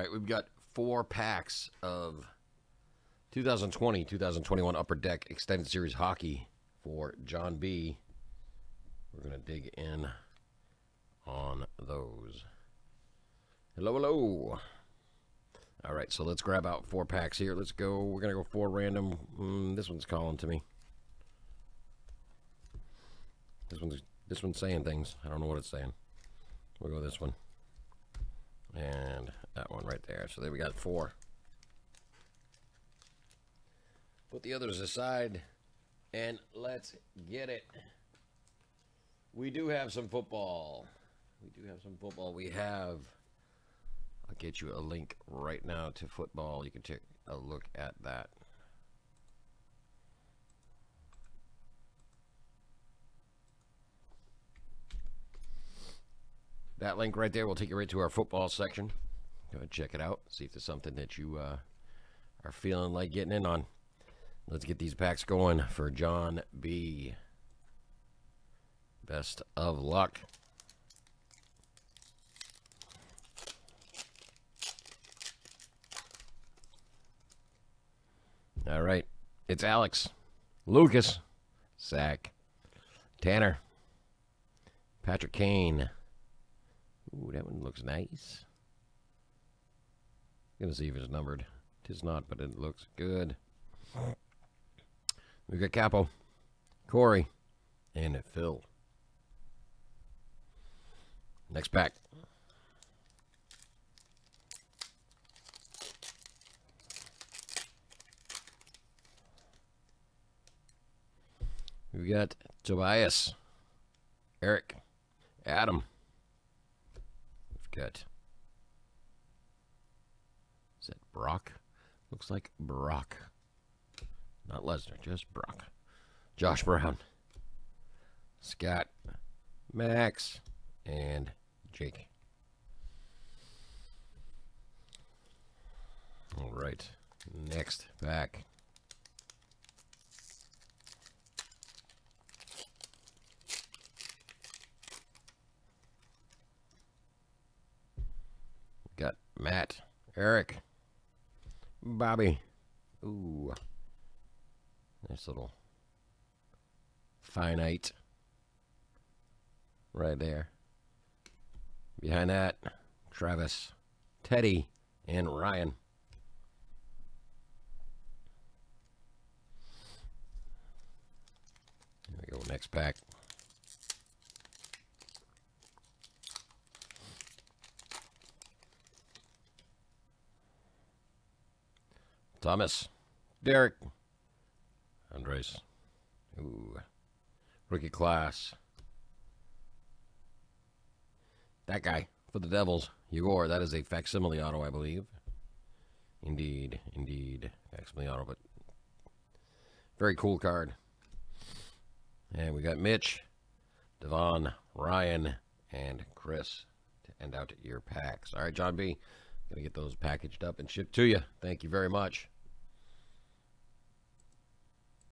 right, we've got 4 packs of 2020-2021 Upper Deck Extended Series Hockey for John B. We're going to dig in on those. Hello, hello. All right, so let's grab out 4 packs here. Let's go. We're going to go 4 random. This one's calling to me. This one's saying things. I don't know what it's saying. We'll go this one. And that one right there. So there we got 4. Put the others aside and let's get it. We do have some football. We have, I'll get you a link right now to football. You can take a look at that. That link right there will take you right to our football section. Go ahead and check it out. See if there's something that you are feeling like getting in on. Let's get these packs going for John B. Best of luck. All right. It's Alex, Lucas, Zach, Tanner, Patrick Kane. Ooh, that one looks nice. I'm gonna see if it's numbered. Tis not, but it looks good. We got Capo, Corey, and Phil. Next pack. We got Tobias, Eric, Adam. Good. Is that Brock? Looks like Brock. Not Lesnar, just Brock. Josh Brown. Scott. Max. And Jake. All right. Next pack. Got Matt, Eric, Bobby. Ooh, nice little finite right there. Behind that, Travis, Teddy, and Ryan. There we go, next pack. Thomas, Derek, Andres, ooh, rookie class. That guy for the Devils, Igor. That is a facsimile auto, I believe. Indeed, indeed, facsimile auto, but very cool card. And we got Mitch, Devon, Ryan, and Chris to end out your packs. All right, John B. Gonna get those packaged up and shipped to you. Thank you very much.